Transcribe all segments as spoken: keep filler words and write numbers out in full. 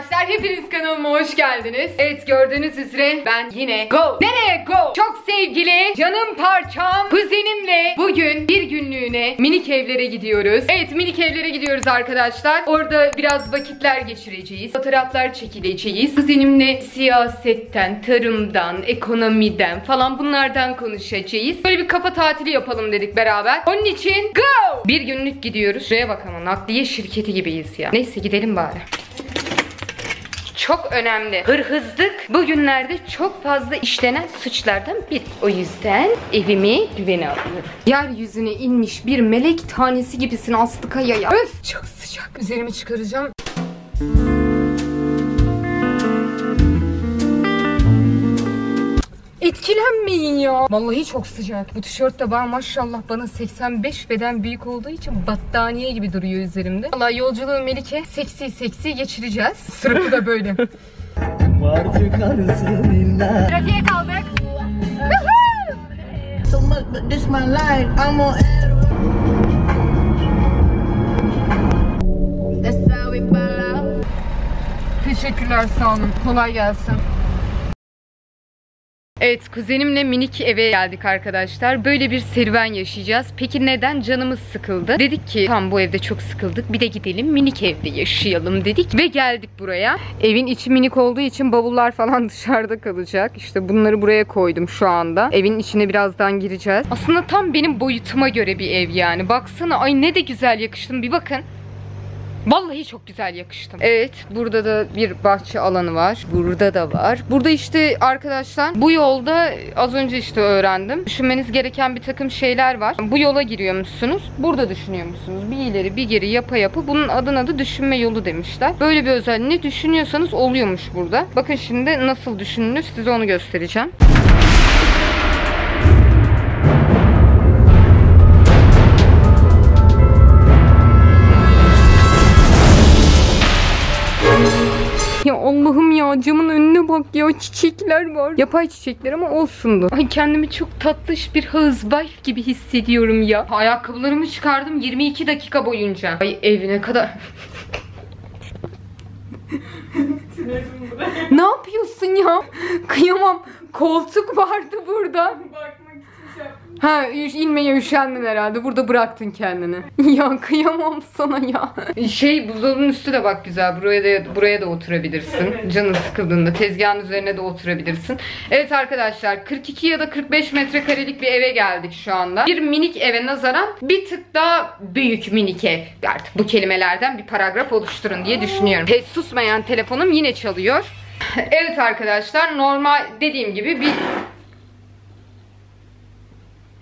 Arkadaşlar hepiniz kanalıma hoş geldiniz. Evet, gördüğünüz üzere ben yine go. Nereye go? Çok sevgili canım parçam kuzenimle bugün bir günlüğüne minik evlere gidiyoruz. Evet, minik evlere gidiyoruz arkadaşlar. Orada biraz vakitler geçireceğiz. Fotoğraflar çekileceğiz. Kuzenimle siyasetten, tarımdan, ekonomiden falan bunlardan konuşacağız. Böyle bir kafa tatili yapalım dedik beraber. Onun için go! Bir günlük gidiyoruz. Şuraya bak ama, nakliye şirketi gibiyiz ya. Neyse, gidelim bari. Çok önemli. Hırsızlık bugünlerde çok fazla işlenen suçlardan biri. O yüzden evimi güvene alıyorum. Yeryüzüne inmiş bir melek tanesi gibisin Aslı Kaya ya. Öf, çok sıcak. Üzerimi çıkaracağım. Etkilenmeyin ya. Vallahi çok sıcak. Bu tişört de var maşallah, bana seksen beş beden büyük olduğu için battaniye gibi duruyor üzerimde. Vallahi yolculuğu Melike seksi seksi geçireceğiz. Sırtı da böyle. Trafiğe kaldık. Teşekkürler, sağ olun. Kolay gelsin. Evet, kuzenimle minik eve geldik arkadaşlar. Böyle bir serüven yaşayacağız. Peki neden? Canımız sıkıldı. Dedik ki tam bu evde çok sıkıldık, bir de gidelim minik evde yaşayalım dedik ve geldik buraya. Evin içi minik olduğu için bavullar falan dışarıda kalacak. İşte bunları buraya koydum şu anda. Evin içine birazdan gireceğiz. Aslında tam benim boyutuma göre bir ev yani. Baksana, ay ne de güzel yakıştım, bir bakın. Vallahi çok güzel yakıştım. Evet, burada da bir bahçe alanı var. Burada da var. Burada işte arkadaşlar, bu yolda az önce işte öğrendim. Düşünmeniz gereken bir takım şeyler var. Bu yola giriyor musunuz? Burada düşünüyor musunuz? Bir ileri bir geri yapa yapı. Bunun adına da düşünme yolu demişler. Böyle bir özelliği, ne düşünüyorsanız oluyormuş burada. Bakın şimdi nasıl düşünülür, size onu göstereceğim. Ya Allah'ım ya, camın önüne bak ya, çiçekler var. Yapay çiçekler ama olsundu. Ay, kendimi çok tatlış bir housewife gibi hissediyorum ya. Ayakkabılarımı çıkardım yirmi iki dakika boyunca. Ay, evine kadar. Ne yapıyorsun ya? Kıyamam. Koltuk vardı burada. Ha, inmeye üşendin herhalde. Burada bıraktın kendini. Ya kıyamam sana ya. Şey, buzdolabının üstü de bak güzel. Buraya da, buraya da oturabilirsin. Canın sıkıldığında tezgahın üzerine de oturabilirsin. Evet arkadaşlar, kırk iki ya da kırk beş metrekarelik bir eve geldik şu anda. Bir minik eve nazaran bir tık daha büyük minik ev. Artık bu kelimelerden bir paragraf oluşturun diye düşünüyorum. Te- susmayan telefonum yine çalıyor. Evet arkadaşlar, normal dediğim gibi bir...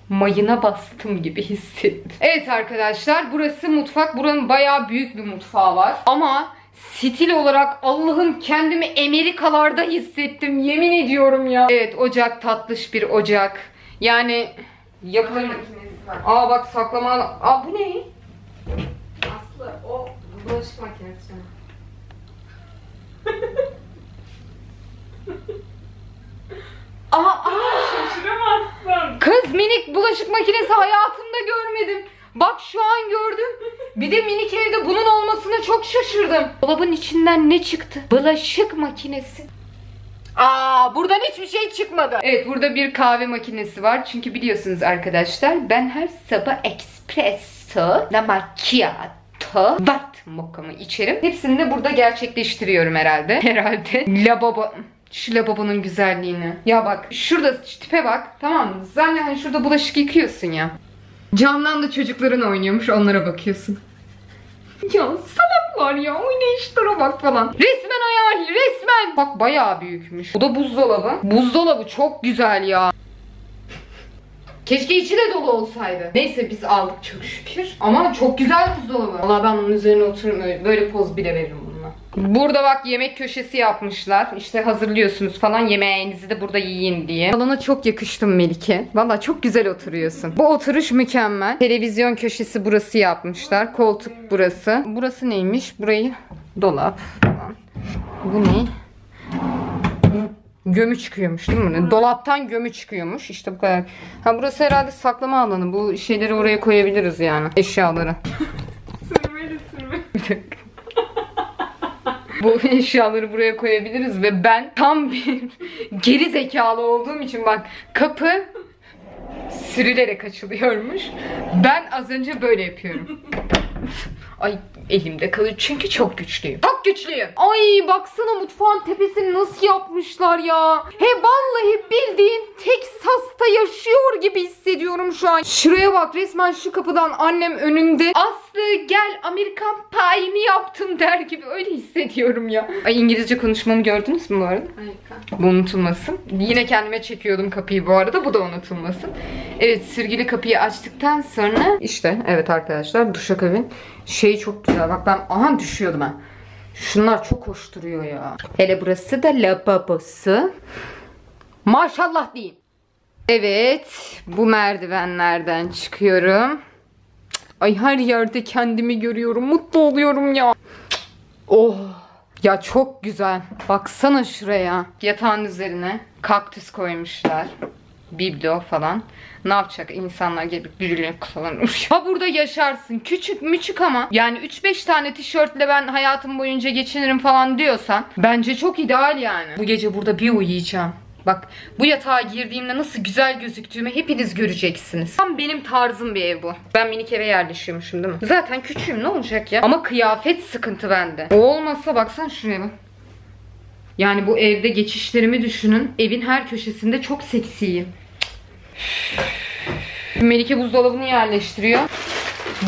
Mayına bastım gibi hissettim. Evet arkadaşlar, burası mutfak. Buranın bayağı büyük bir mutfağı var. Ama stil olarak Allah'ım, kendimi Amerikalarda hissettim. Yemin ediyorum ya. Evet, ocak tatlış bir ocak. Yani yapılan... Aa bak, saklama... Aa bu ne? Aslı, o bulaşık makinesi. Aa, aa. Şaşıramazsın. Kız, minik bulaşık makinesi hayatımda görmedim. Bak şu an gördüm. Bir de minik evde bunun olmasına çok şaşırdım. Dolabın içinden ne çıktı? Bulaşık makinesi. Aa, buradan hiçbir şey çıkmadı. Evet, burada bir kahve makinesi var. Çünkü biliyorsunuz arkadaşlar, ben her sabah espresso, la macchiato, vat mokka'mı içerim. Hepsini de burada gerçekleştiriyorum herhalde. Herhalde. Lavabo... Şu lavabonun güzelliğini. Ya bak, şurada tipe bak. Tamam mı? Zaten hani şurada bulaşık yıkıyorsun ya. Camdan da çocukların oynuyormuş. Onlara bakıyorsun. Ya salaklar ya. Oynayışlara bak falan. Resmen hayal. Resmen. Bak bayağı büyükmüş. Bu da buzdolabı. Buzdolabı çok güzel ya. Keşke içi de dolu olsaydı. Neyse, biz aldık çok şükür. Ama çok güzel buzdolabı. Vallahi ben bunun üzerine oturmuyorum. Böyle poz bile veririm. Burada bak yemek köşesi yapmışlar. İşte hazırlıyorsunuz falan, yemeğinizi de burada yiyin diye. Alana çok yakıştım Melike. Valla çok güzel oturuyorsun. Bu oturuş mükemmel. Televizyon köşesi burası yapmışlar. Koltuk burası. Burası neymiş? Burayı dolap falan. Bu ne? Gömü çıkıyormuş değil mi? Dolaptan gömü çıkıyormuş. İşte bu kadar. Ha, burası herhalde saklama alanı. Bu şeyleri oraya koyabiliriz yani. Eşyaları. Sürmeli sürmeli. Bir dakika. bu eşyaları buraya koyabiliriz ve ben tam bir geri zekalı olduğum için bak kapı sürülerek açılıyormuş. Ben az önce böyle yapıyorum. Ay elimde kalır çünkü çok güçlüyüm. Çok güçlüyüm. Ay baksana mutfağın tepesini nasıl yapmışlar ya. He vallahi bildiğin Texas'ta yaşıyor gibi hissediyorum şu an. Şuraya bak, resmen şu kapıdan annem önünde. Aslı gel Amerikan payını yaptım der gibi öyle hissediyorum ya. Ay İngilizce konuşmamı gördünüz mü bu arada? Harika. Bu unutulmasın. Yine kendime çekiyordum kapıyı bu arada, bu da unutulmasın. Evet, sürgülü kapıyı açtıktan sonra işte evet arkadaşlar duşakabin şey çok güzel. Bak ben aha düşüyordum ben. Şunlar çok hoş duruyor ya. Hele burası da lavabosu. Maşallah diyeyim. Evet, bu merdivenlerden çıkıyorum. Ay her yerde kendimi görüyorum. Mutlu oluyorum ya. Oh. Ya çok güzel. Baksana şuraya. Yatağın üzerine kaktüs koymuşlar. Biblo falan. Ne yapacak insanlar gelip birbirine kusalanır. Ha burada yaşarsın. Küçük müçük ama yani üç beş tane tişörtle ben hayatım boyunca geçinirim falan diyorsan bence çok ideal yani. Bu gece burada bir uyuyacağım. Bak bu yatağa girdiğimde nasıl güzel gözüktüğümü hepiniz göreceksiniz. Tam benim tarzım bir ev bu. Ben minik eve yerleşiyormuşum değil mi? Zaten küçüğüm, ne olacak ya? Ama kıyafet sıkıntı bende. O olmasa baksana şuraya bak. Yani bu evde geçişlerimi düşünün. Evin her köşesinde çok seksiyim. Melike buzdolabını yerleştiriyor.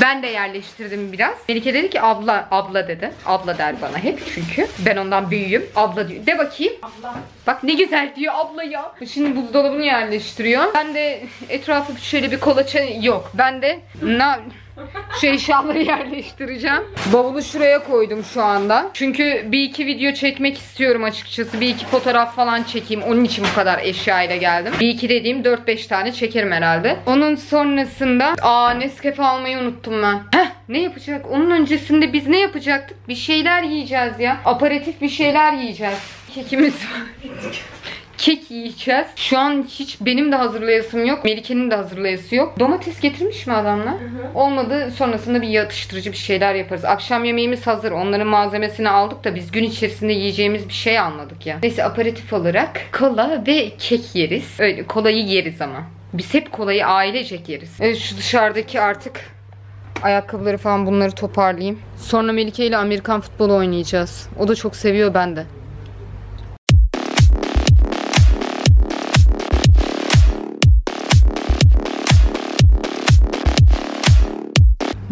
Ben de yerleştirdim biraz. Melike dedi ki abla, abla dedi. Abla der bana hep çünkü. Ben ondan büyüğüm. Abla diyor. De bakayım. Abla. Bak ne güzel diyor abla ya. Şimdi buzdolabını yerleştiriyor. Ben de etrafı şöyle bir kolaça yok. Ben de şu eşyaları yerleştireceğim. Bavulu şuraya koydum şu anda. Çünkü bir iki video çekmek istiyorum açıkçası. Bir iki fotoğraf falan çekeyim. Onun için bu kadar eşyayla geldim. Bir iki dediğim dört beş tane çekerim herhalde. Onun sonrasında aa Nescafe almayı unuttum ben. Heh, ne yapacak? Onun öncesinde biz ne yapacaktık? Bir şeyler yiyeceğiz ya. Aperatif bir şeyler yiyeceğiz. Kekimiz var. Kek yiyeceğiz. Şu an hiç benim de hazırlayasım yok. Melike'nin de hazırlayası yok. Domates getirmiş mi adamlar? Hı hı. Olmadı. Sonrasında bir yatıştırıcı bir şeyler yaparız. Akşam yemeğimiz hazır. Onların malzemesini aldık da biz gün içerisinde yiyeceğimiz bir şey almadık ya. Neyse aperatif olarak kola ve kek yeriz. Öyle kolayı yeriz ama. Biz hep kolayı ailecek yeriz. Evet şu dışarıdaki artık ayakkabıları falan bunları toparlayayım. Sonra Melike ile Amerikan futbolu oynayacağız. O da çok seviyor, ben de.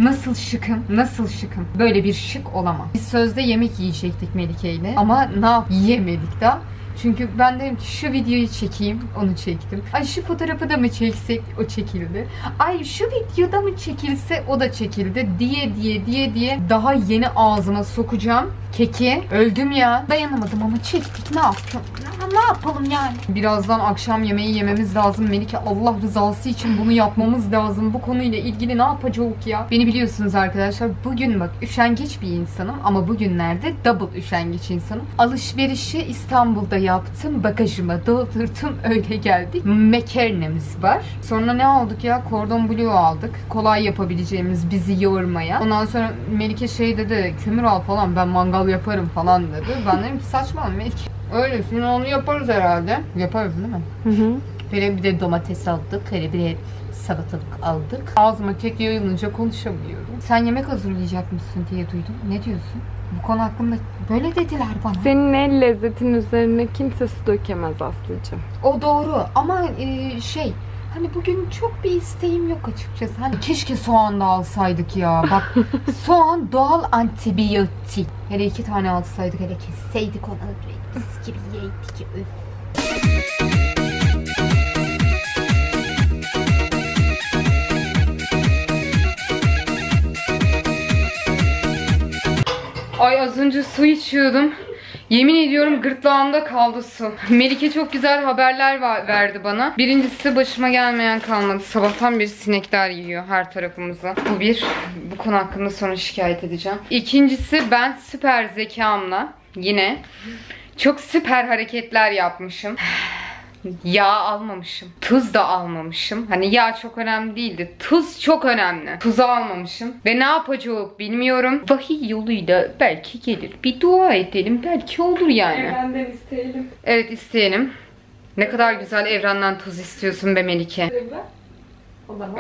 Nasıl şıkım? Nasıl şıkım? Böyle bir şık olamam. Biz sözde yemek yiyecektik Melike ile ama ne yap? Yiyemedik daha. Çünkü ben dedim ki şu videoyu çekeyim, onu çektim. Ay şu fotoğrafı da mı çeksek, o çekildi. Ay şu videoda mı çekilse, o da çekildi. Diye diye diye diye daha yeni ağzıma sokacağım keki. Öldüm ya. Dayanamadım ama çektik, ne yapalım? Ne yapalım yani? Birazdan akşam yemeği yememiz lazım Melike. Allah rızası için bunu yapmamız lazım. Bu konuyla ilgili ne yapacağız ya? Beni biliyorsunuz arkadaşlar. Bugün bak üşengeç bir insanım ama bugünlerde double üşengeç insanım. Alışverişi İstanbul'da yaptım. Bagajıma doldurdum. Öyle geldik. Mekernemiz var. Sonra ne aldık ya? Kordon bleu aldık. Kolay yapabileceğimiz, bizi yormaya. Ondan sonra Melike şey dedi. Kömür al falan. Ben mangal yaparım falan dedi. Ben dedim ki saçmalama Melike. Öyle şimdi onu yaparız herhalde. Yaparız değil mi? Hı hı. Böyle bir de domates aldık. Böyle bir de salatalık aldık. Ağzıma kek yayılınca konuşamıyorum. Sen yemek hazırlayacak mısın diye duydum. Ne diyorsun? Bu konu hakkında böyle dediler bana. Senin el lezzetin üzerine kimse su dökemez Aslıcığım. O doğru ama e, şey hani bugün çok bir isteğim yok açıkçası. Hani keşke soğan da alsaydık ya. Bak soğan doğal antibiyotik. Hele iki tane alsaydık, hele kesseydik onu biz gibi yiydik. Ay az önce su içiyordum. Yemin ediyorum gırtlağımda kaldı su. Melike çok güzel haberler verdi bana. Birincisi başıma gelmeyen kalmadı. Sabahtan bir sinekler yiyor her tarafımıza. Bu bir. Bu konu hakkında sonra şikayet edeceğim. İkincisi ben süper zekamla yine çok süper hareketler yapmışım. Yağ almamışım. Tuz da almamışım. Hani yağ çok önemli değildi. Tuz çok önemli. Tuzu almamışım. Ve ne yapacağım bilmiyorum. Vahiy yoluyla belki gelir. Bir dua edelim. Belki olur yani. Evrenden isteyelim. Evet, isteyelim. Ne kadar güzel evrenden tuz istiyorsun be Melike. Karabiber?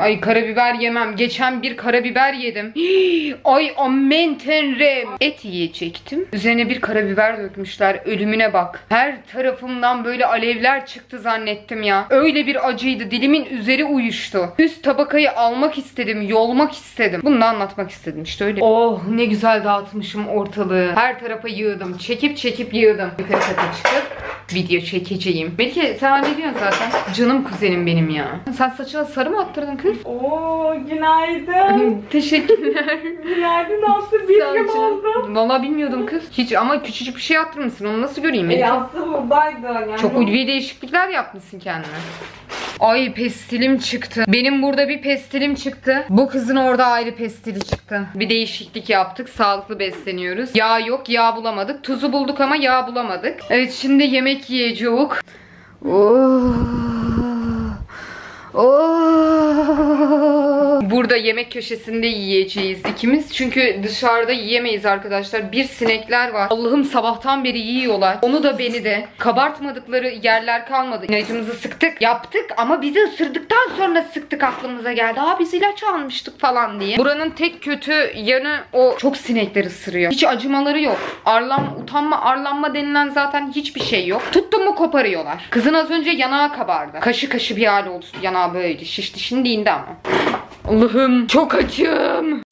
Ay karabiber yemem. Geçen bir karabiber yedim. Hii, ay amen tenrem. Et yiyecektim. Üzerine bir karabiber dökmüşler. Ölümüne bak. Her tarafımdan böyle alevler çıktı zannettim ya. Öyle bir acıydı. Dilimin üzeri uyuştu. Üst tabakayı almak istedim. Yolmak istedim. Bunu da anlatmak istedim. İşte öyle. Oh ne güzel dağıtmışım ortalığı. Her tarafa yığdım. Çekip çekip yığdım. Yukarı kata çıkıp video çekeceğim. Melike sen ne diyorsun zaten? Canım kuzenim benim ya. Sen saçına sarı mı attırdın kız? Oo günaydın. Teşekkürler. Günaydın Aslı, bilgim oldu. Valla bilmiyordum kız. Hiç ama küçücük bir şey attırmışsın. Onu nasıl göreyim Melike? E Aslı buradaydı yani. Çok ulvi değişiklikler yapmışsın kendine. Ay pestilim çıktı. Benim burada bir pestilim çıktı. Bu kızın orada ayrı pestili çıktı. Bir değişiklik yaptık. Sağlıklı besleniyoruz. Yağ yok. Yağ bulamadık. Tuzu bulduk ama yağ bulamadık. Evet şimdi yemek yiyeceğiz. Oh. Oh. Burada yemek köşesinde yiyeceğiz ikimiz. Çünkü dışarıda yiyemeyiz arkadaşlar. Bir sinekler var. Allah'ım sabahtan beri yiyorlar. Onu da beni de. Kabartmadıkları yerler kalmadı. İlacımızı sıktık. Yaptık ama bizi ısırdıktan sonra sıktık, aklımıza geldi. Aa biz ilaç almıştık falan diye. Buranın tek kötü yanı o, çok sinekler ısırıyor. Hiç acımaları yok. Arlanma, utanma, arlanma denilen zaten hiçbir şey yok. Tuttum mu koparıyorlar. Kızın az önce yanağı kabardı. Kaşı kaşı bir hal oldu. Yanağı böyle şişti, şimdi indi ama. Allah'ım çok acım.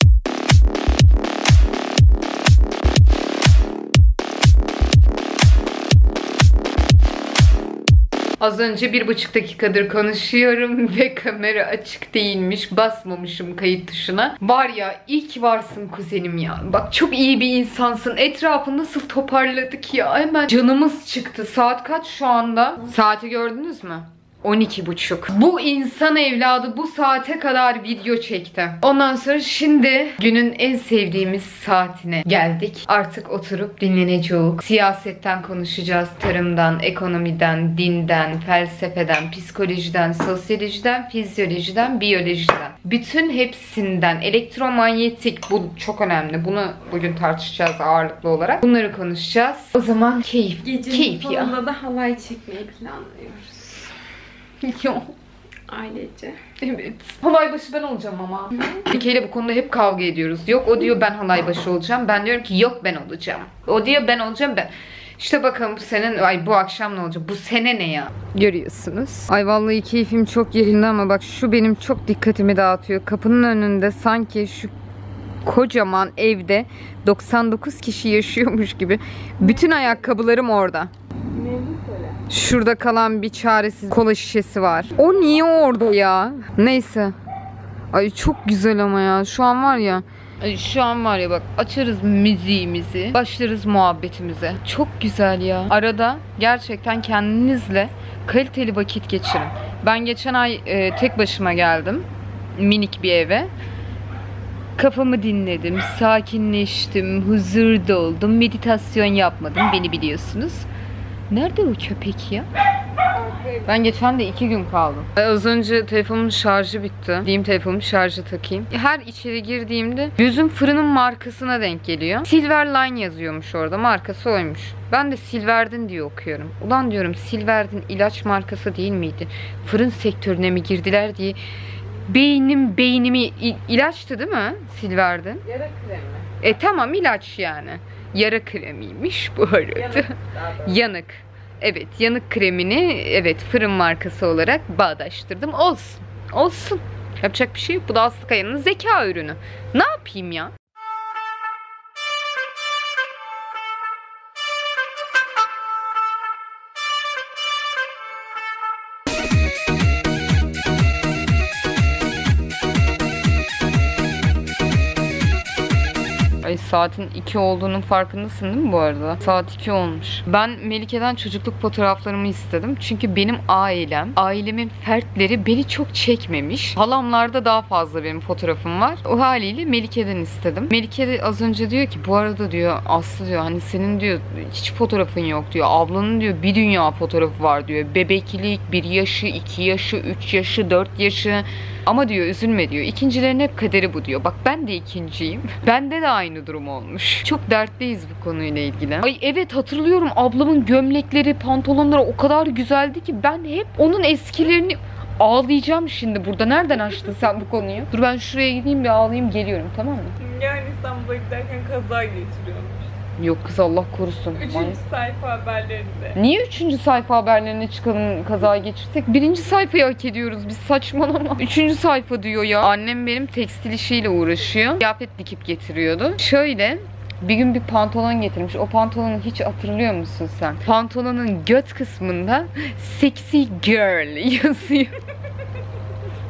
Az önce bir buçuk dakikadır konuşuyorum ve kamera açık değilmiş. Basmamışım kayıt tuşuna. Var ya, iyi ki varsın kuzenim ya. Bak çok iyi bir insansın. Etrafını nasıl toparladık ya. Hemen canımız çıktı. Saat kaç şu anda? Saati gördünüz mü? on iki buçuk. Bu insan evladı bu saate kadar video çekti. Ondan sonra şimdi günün en sevdiğimiz saatine geldik. Artık oturup dinleneceğiz. Siyasetten konuşacağız. Tarımdan, ekonomiden, dinden, felsefeden, psikolojiden, sosyolojiden, fizyolojiden, biyolojiden. Bütün hepsinden. Elektromanyetik, bu çok önemli. Bunu bugün tartışacağız ağırlıklı olarak. Bunları konuşacağız. O zaman keyif. Gecenin keyif sonunda ya. Da halay çekmeyi planlıyoruz. Yok. Ailece. Evet. Halay başı ben olacağım ama. Melike ile bu konuda hep kavga ediyoruz. Yok o diyor ben halay başı olacağım. Ben diyorum ki yok ben olacağım. O diyor ben olacağım ben. İşte bakalım bu senin, ay bu akşam ne olacak? Bu sene ne ya? Görüyorsunuz. Ay vallahi keyfim çok yerinde ama bak şu benim çok dikkatimi dağıtıyor. Kapının önünde sanki şu kocaman evde doksan dokuz kişi yaşıyormuş gibi. Bütün ayakkabılarım orada. Şurada kalan bir çaresiz kola şişesi var. O niye orada ya? Neyse. Ay çok güzel ama ya. Şu an var ya. Ay şu an var ya bak. Açarız müziğimizi. Başlarız muhabbetimize. Çok güzel ya. Arada gerçekten kendinizle kaliteli vakit geçirin. Ben geçen ay e, tek başıma geldim. Minik bir eve. Kafamı dinledim. Sakinleştim. Huzur doldum. Meditasyon yapmadım. Beni biliyorsunuz. Nerede o köpek ya? Ben geçen de iki gün kaldım. Az önce telefonumun şarjı bitti. Diyeyim telefonumun şarjı takayım. Her içeri girdiğimde gözüm fırının markasına denk geliyor. Silverline yazıyormuş orada. Markası oymuş. Ben de Silverdin diye okuyorum. Ulan diyorum Silverdin ilaç markası değil miydi? Fırın sektörüne mi girdiler diye. Beynim beynimi il ilaçtı değil mi? Silverdin. Yara kremi. E tamam ilaç yani. Yara kremiymiş bu arada. Yanık. Yanık. Evet, yanık kremini evet fırın markası olarak bağdaştırdım. Olsun. Olsun. Yapacak bir şey yok. Bu da Aslı Kaya'nın zeka ürünü. Ne yapayım ya? Ay saatin iki olduğunun farkındasın değil mi bu arada? Saat iki olmuş. Ben Melike'den çocukluk fotoğraflarımı istedim. Çünkü benim ailem, ailemin fertleri beni çok çekmemiş. Halamlarda daha fazla benim fotoğrafım var. O haliyle Melike'den istedim. Melike de az önce diyor ki bu arada diyor Aslı diyor hani senin diyor hiç fotoğrafın yok diyor. Ablanın diyor bir dünya fotoğrafı var diyor. Bebeklik, bir yaşı, iki yaşı, üç yaşı, dört yaşı. Ama diyor üzülme diyor. İkincilerin hep kaderi bu diyor. Bak ben de ikinciyim. Bende de aynı durum olmuş. Çok dertliyiz bu konuyla ilgili. Ay evet hatırlıyorum ablamın gömlekleri, pantolonları o kadar güzeldi ki ben hep onun eskilerini... Ağlayacağım şimdi burada. Nereden açtın sen bu konuyu? Dur ben şuraya gideyim bir ağlayayım geliyorum tamam mı? Yani İstanbul'a giderken kaza geçiriyormuş. Yok kız Allah korusun. Üçüncü sayfa haberlerinde. Niye üçüncü sayfa haberlerine çıkalım kazaya geçirsek? Birinci sayfayı hak ediyoruz biz saçmalama. Üçüncü sayfa diyor ya. Annem benim tekstil işiyle uğraşıyor. Kıyafet dikip getiriyordu. Şöyle... Bir gün bir pantolon getirmiş. O pantolonu hiç hatırlıyor musun sen? Pantolonun göt kısmında sexy girl yazıyor.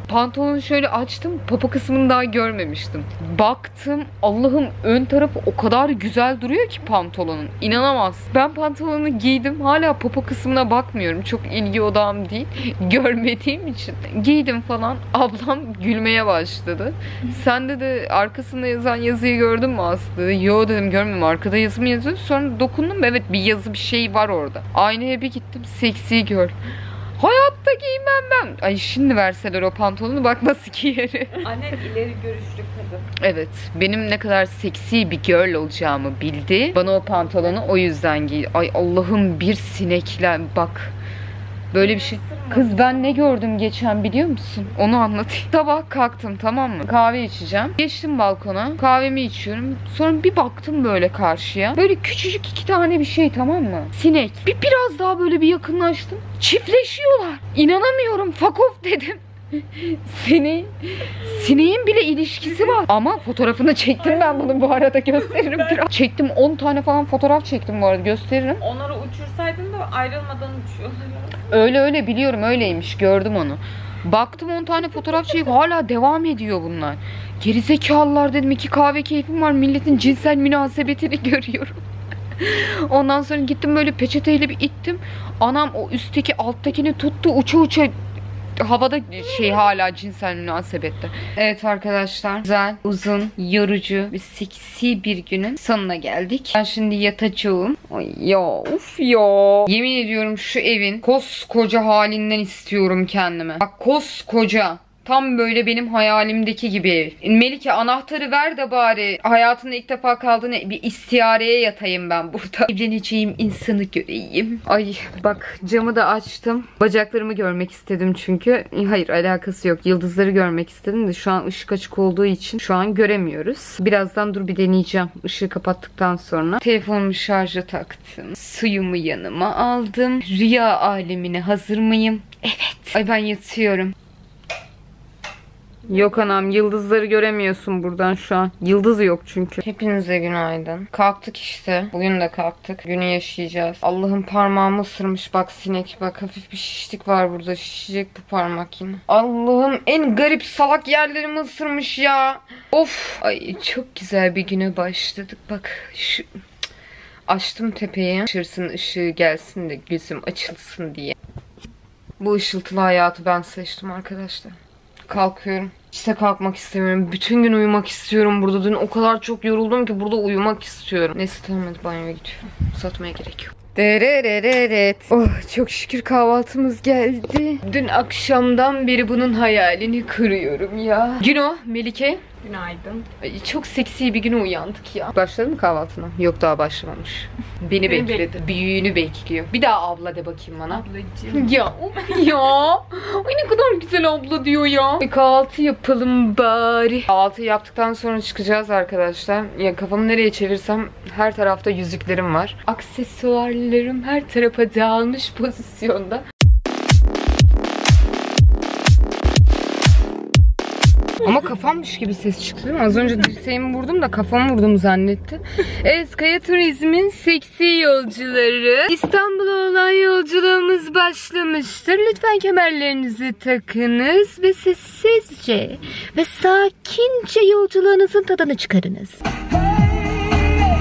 Pantolonu şöyle açtım. Popo kısmını daha görmemiştim. Baktım Allah'ım ön tarafı o kadar güzel duruyor ki pantolonun. İnanamaz. Ben pantolonu giydim. Hala popo kısmına bakmıyorum. Çok ilgi odağım değil. Görmediğim için. Giydim falan. Ablam gülmeye başladı. Sende de arkasında yazan yazıyı gördün mü Aslı? Yo dedim görmedim. Arkada yazı mı yazıyor? Sonra dokundum. Evet bir yazı bir şey var orada. Aynaya bir gittim. Sexy girl. Hayatta giymem ben. Ay şimdi verseler o pantolonu bak nasıl giyeri. Annem ileri görüşlü kadın. Evet. Benim ne kadar seksi bir girl olacağımı bildi. Bana o pantolonu o yüzden giy. Ay Allah'ım bir sineklen bak. Böyle bir şey. Kız ben ne gördüm geçen biliyor musun? Onu anlatayım. Sabah kalktım tamam mı? Kahve içeceğim. Geçtim balkona. Kahvemi içiyorum. Sonra bir baktım böyle karşıya. Böyle küçücük iki tane bir şey tamam mı? Sinek. Bir biraz daha böyle bir yakınlaştım. Çiftleşiyorlar. İnanamıyorum. Fuck off dedim. Sine, sineğin bile ilişkisi var. Ama fotoğrafını çektim ben bunu bu arada gösteririm. Biraz. Çektim on tane falan fotoğraf çektim bu arada gösteririm. Onları uçursaydın da ayrılmadan uçuyorlar. Öyle öyle biliyorum öyleymiş gördüm onu. Baktım on tane fotoğraf çekip hala devam ediyor bunlar. Gerizekalılar dedim iki kahve keyfim var milletin cinsel münasebetini görüyorum. Ondan sonra gittim böyle peçeteyle bir ittim. Anam o üstteki alttakini tuttu uça uça. Havada şey hala cinsel münasebette. Evet arkadaşlar güzel, uzun, yorucu ve seksi bir günün sonuna geldik. Ben şimdi yatacağım. Ay ya uf ya. Yemin ediyorum şu evin koskoca halinden istiyorum kendime. Bak koskoca. Tam böyle benim hayalimdeki gibi ev. Melike anahtarı ver de bari hayatında ilk defa kaldığın bir istiyareye yatayım ben burada. Evleneceğim insanı göreyim. Ay bak camı da açtım. Bacaklarımı görmek istedim çünkü. Hayır alakası yok. Yıldızları görmek istedim de şu an ışık açık olduğu için şu an göremiyoruz. Birazdan dur bir deneyeceğim. Işığı kapattıktan sonra. Telefonumu şarja taktım. Suyumu yanıma aldım. Rüya alemine hazır mıyım? Evet. Ay ben yatıyorum. Yok anam yıldızları göremiyorsun buradan şu an. Yıldız yok çünkü. Hepinize günaydın. Kalktık işte. Bugün de kalktık. Günü yaşayacağız. Allah'ım parmağımı ısırmış bak sinek. Bak hafif bir şişlik var burada. Şişecek bu parmak yine. Allah'ım en garip salak yerlerimi ısırmış ya. Of. Ay çok güzel bir güne başladık. Bak şu... Açtım tepeyi. Işırsın ışığı gelsin de gözüm açılsın diye. Bu ışıltılı hayatı ben seçtim arkadaşlar. Kalkıyorum. İşte kalkmak istemiyorum. Bütün gün uyumak istiyorum burada. Dün o kadar çok yoruldum ki burada uyumak istiyorum. Neyse tamam hadi banyoya gidiyorum. Uzatmaya gerek yok. Dererereret. Oh çok şükür kahvaltımız geldi. Dün akşamdan beri bunun hayalini kırıyorum ya. Güno, Melike. Günaydın. Ay, çok seksi bir güne uyandık ya. Başladın mı kahvaltına? Yok daha başlamamış. Beni bekledi. Bekledim. Büyüğünü bekliyor. Bir daha abla de bakayım bana. Ablacığım. Ya ya. Ay ne kadar güzel abla diyor ya. E, kahvaltı yapalım bari. Kahvaltı yaptıktan sonra çıkacağız arkadaşlar. Ya kafamı nereye çevirsem her tarafta yüzüklerim var. Aksesuarlarım her tarafa dağılmış pozisyonda. Ama kafammış gibi ses çıktı değil mi? Az önce dirseğimi vurdum da kafamı vurdum zannetti. Evet, Kaya Turizm'in seksi yolcuları. İstanbul'a olan yolculuğumuz başlamıştır. Lütfen kemerlerinizi takınız ve sessizce ve sakince yolculuğunuzun tadını çıkarınız.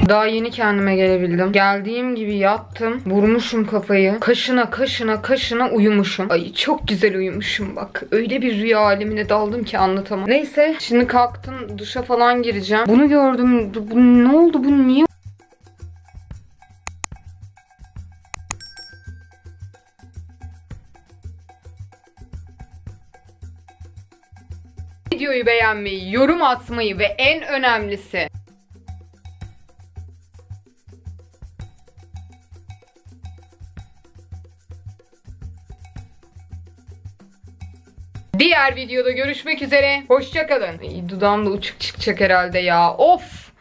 Daha yeni kendime gelebildim. Geldiğim gibi yattım. Vurmuşum kafayı. Kaşına kaşına kaşına uyumuşum. Ay çok güzel uyumuşum bak. Öyle bir rüya alemine daldım ki anlatamam. Neyse şimdi kalktım, duşa falan gireceğim. Bunu gördüm. Bu, ne oldu bu niye? Videoyu beğenmeyi, yorum atmayı ve en önemlisi diğer videoda görüşmek üzere. Hoşça kalın. Ay, dudağım da uçuk çıkacak herhalde ya. Of.